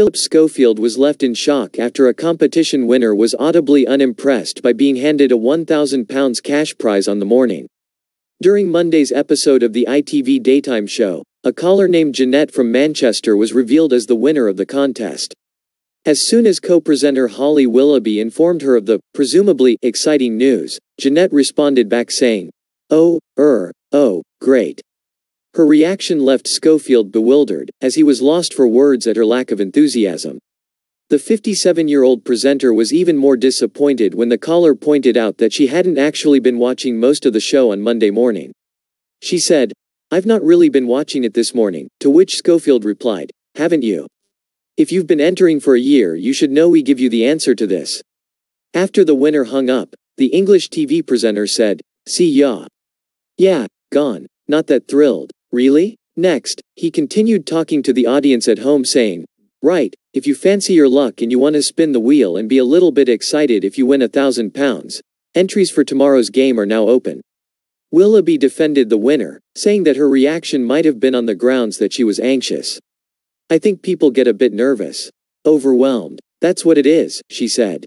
Phillip Schofield was left in shock after a competition winner was audibly unimpressed by being handed a £1,000 cash prize on the morning. During Monday's episode of the ITV daytime show, a caller named Jeanette from Manchester was revealed as the winner of the contest. As soon as co-presenter Holly Willoughby informed her of the, presumably, exciting news, Jeanette responded back saying, "Oh, great." Her reaction left Schofield bewildered, as he was lost for words at her lack of enthusiasm. The 57-year-old presenter was even more disappointed when the caller pointed out that she hadn't actually been watching most of the show on Monday morning. She said, "I've not really been watching it this morning," to which Schofield replied, "Haven't you? If you've been entering for a year, you should know we give you the answer to this." After the winner hung up, the English TV presenter said, "See ya. Yeah, gone. Not that thrilled. Really?" Next, he continued talking to the audience at home saying, "Right, if you fancy your luck and you want to spin the wheel and be a little bit excited if you win £1,000, entries for tomorrow's game are now open." Willoughby defended the winner, saying that her reaction might have been on the grounds that she was anxious. "I think people get a bit nervous. Overwhelmed. That's what it is," she said.